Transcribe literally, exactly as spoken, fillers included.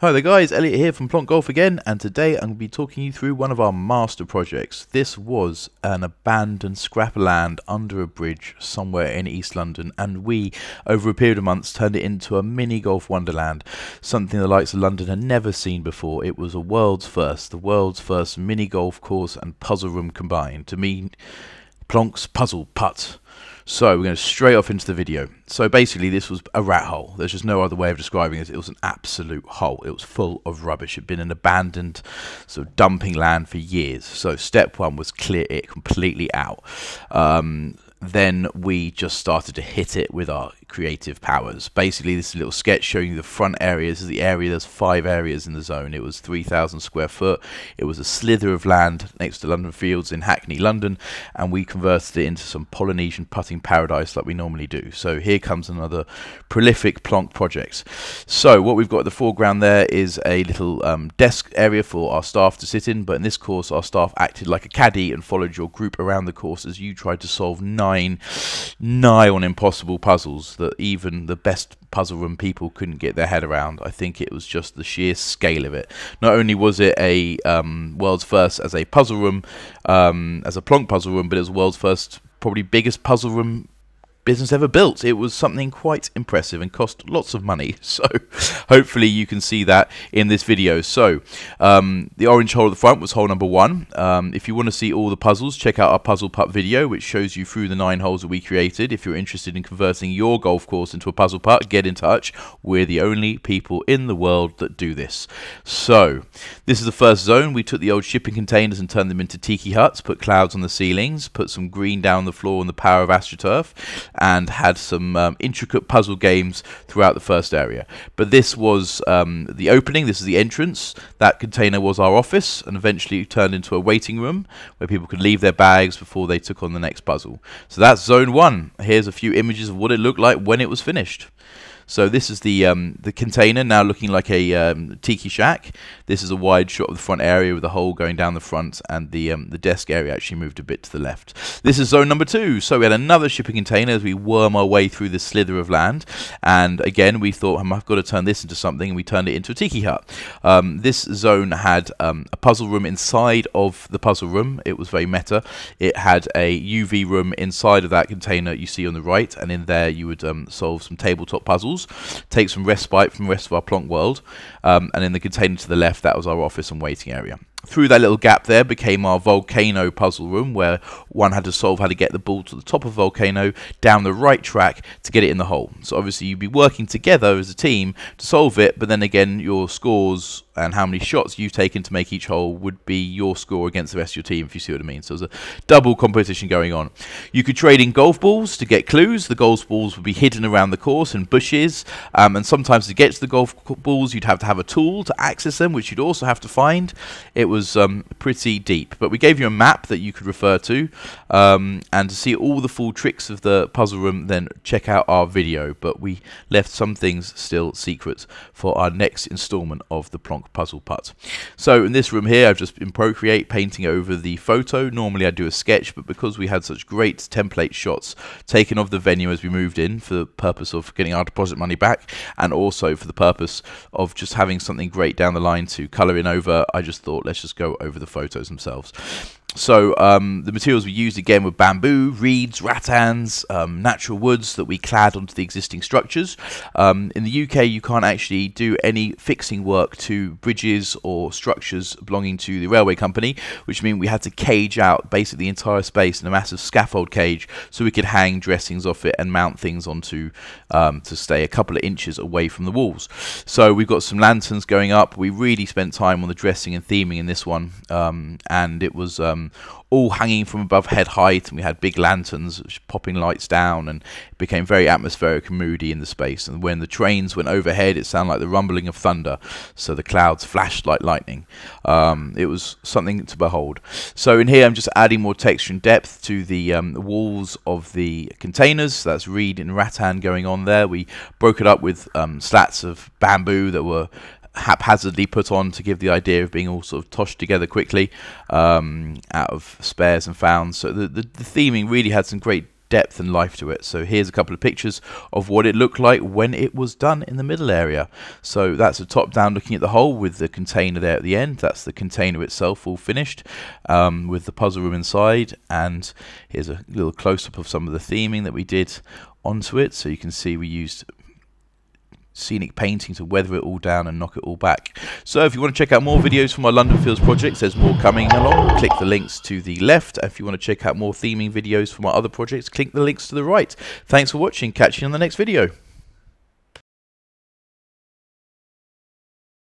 Hi there guys, Elliot here from Plonk Golf again, and today I'm going to be talking you through one of our master projects. This was an abandoned scrap of land under a bridge somewhere in East London, and we, over a period of months, turned it into a mini golf wonderland, something the likes of London had never seen before. It was a world's first, the world's first mini golf course and puzzle room combined, to mean Plonk's Puzzle Putt. So we're going to straight off into the video. So basically this was a rat hole. There's just no other way of describing it. It was an absolute hole. It was full of rubbish. It had been an abandoned sort of dumping land for years. So step one was clear it completely out. Um, then we just started to hit it with our creative powers. Basically this is a little sketch showing you the front area. This is the area, there's five areas in the zone. It was three thousand square foot. It was a slither of land next to London Fields in Hackney, London, and we converted it into some Polynesian putting paradise like we normally do. So here comes another prolific Plonk project. So what we've got at the foreground there is a little um, desk area for our staff to sit in, but in this course our staff acted like a caddy and followed your group around the course as you tried to solve nine nigh on impossible puzzles that even the best puzzle room people couldn't get their head around. I think it was just the sheer scale of it. Not only was it a um, world's first as a puzzle room, um, as a Plonk puzzle room, but it was world's first, probably biggest puzzle room business ever built. It was something quite impressive and cost lots of money, so hopefully you can see that in this video. So um, the orange hole at the front was hole number one. Um, if you want to see all the puzzles, check out our puzzle putt video, which shows you through the nine holes that we created. If you're interested in converting your golf course into a puzzle putt, get in touch. We're the only people in the world that do this. So this is the first zone. We took the old shipping containers and turned them into tiki huts, put clouds on the ceilings, put some green down the floor and the power of AstroTurf, and had some um, intricate puzzle games throughout the first area. But this was um, the opening, this is the entrance. That container was our office and eventually turned into a waiting room where people could leave their bags before they took on the next puzzle. So that's zone one. Here's a few images of what it looked like when it was finished. So this is the um, the container now looking like a um, tiki shack. This is a wide shot of the front area with the hole going down the front, and the um, the desk area actually moved a bit to the left. This is zone number two. So we had another shipping container as we worm our way through this slither of land, and again we thought, um, I've got to turn this into something, and we turned it into a tiki hut. Um, this zone had um, a puzzle room inside of the puzzle room. It was very meta. It had a U V room inside of that container you see on the right, and in there you would um, solve some tabletop puzzles, take some respite from the rest of our Plonk world, um, and in the container to the left, that was our office and waiting area. Through that little gap there became our volcano puzzle room, where one had to solve how to get the ball to the top of a volcano down the right track to get it in the hole. So obviously you'd be working together as a team to solve it, but then again your scores and how many shots you've taken to make each hole would be your score against the rest of your team, if you see what I mean. So there's a double competition going on. You could trade in golf balls to get clues. The golf balls would be hidden around the course in bushes, um, and sometimes to get to the golf balls you'd have to have a tool to access them, which you'd also have to find. It was um, pretty deep, but we gave you a map that you could refer to, um, and to see all the full tricks of the puzzle room, then check out our video, but we left some things still secret for our next installment of the Plonk Puzzle Putt. So in this room here, I've just been Procreate painting over the photo. Normally I do a sketch, but because we had such great template shots taken of the venue as we moved in, for the purpose of getting our deposit money back, and also for the purpose of just having something great down the line to colour in over, I just thought let's just go over the photos themselves. So um, the materials we used again were bamboo, reeds, rattans, um, natural woods that we clad onto the existing structures. Um, in the U K you can't actually do any fixing work to bridges or structures belonging to the railway company, which means we had to cage out basically the entire space in a massive scaffold cage so we could hang dressings off it and mount things onto um, to stay a couple of inches away from the walls. So we've got some lanterns going up. We really spent time on the dressing and theming in this one, um, and it was um, all hanging from above head height, and we had big lanterns popping lights down, and it became very atmospheric and moody in the space. And when the trains went overhead, it sounded like the rumbling of thunder, so the clouds flashed like lightning. Um, it was something to behold. So in here I'm just adding more texture and depth to the um, walls of the containers. So that's reed and rattan going on there. We broke it up with um, slats of bamboo that were haphazardly put on to give the idea of being all sort of toshed together quickly, um, out of spares and founds. So the, the, the theming really had some great depth and life to it. So here's a couple of pictures of what it looked like when it was done in the middle area. So that's a top down looking at the hole with the container there at the end. That's the container itself all finished um, with the puzzle room inside, and here's a little close-up of some of the theming that we did onto it. So you can see we used scenic painting to weather it all down and knock it all back. So if you want to check out more videos from my London Fields projects, there's more coming along. Click the links to the left. If you want to check out more theming videos from my other projects, click the links to the right. Thanks for watching. Catch you on the next video.